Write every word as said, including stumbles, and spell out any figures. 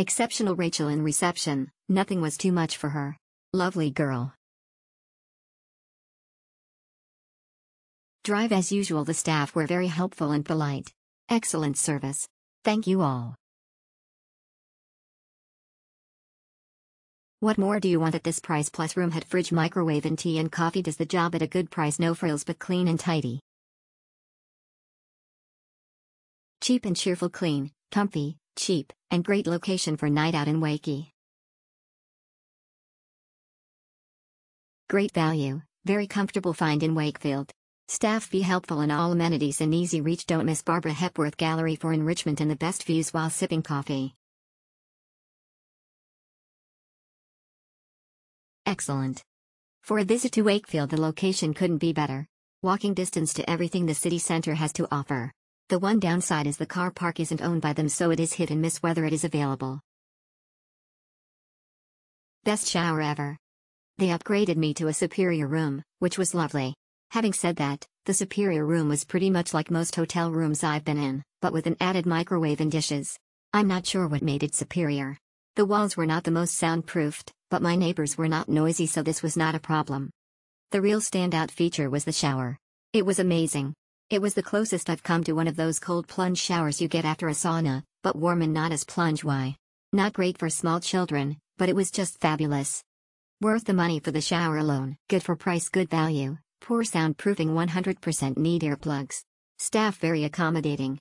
Exceptional Rachel in reception, nothing was too much for her. Lovely girl. Drive as usual. The staff were very helpful and polite. Excellent service. Thank you all. What more do you want at this price? Plus room, had fridge, microwave and tea and coffee. Does the job at a good price. No frills but clean and tidy. Cheap and cheerful. Clean, comfy, cheap, and great location for night out in Wakey. Great value, very comfortable find in Wakefield. Staff be helpful and all amenities in easy reach. Don't miss Barbara Hepworth Gallery for enrichment and the best views while sipping coffee. Excellent. For a visit to Wakefield, the location couldn't be better. Walking distance to everything the city center has to offer. The one downside is the car park isn't owned by them, so it is hit and miss whether it is available. Best shower ever. They upgraded me to a superior room, which was lovely. Having said that, the superior room was pretty much like most hotel rooms I've been in, but with an added microwave and dishes. I'm not sure what made it superior. The walls were not the most soundproofed, but my neighbors were not noisy, so this was not a problem. The real standout feature was the shower. It was amazing. It was the closest I've come to one of those cold plunge showers you get after a sauna, but warm and not as plunge-y. Not great for small children, but it was just fabulous. Worth the money for the shower alone. Good for price, good value, poor soundproofing, one hundred percent need earplugs. Staff very accommodating,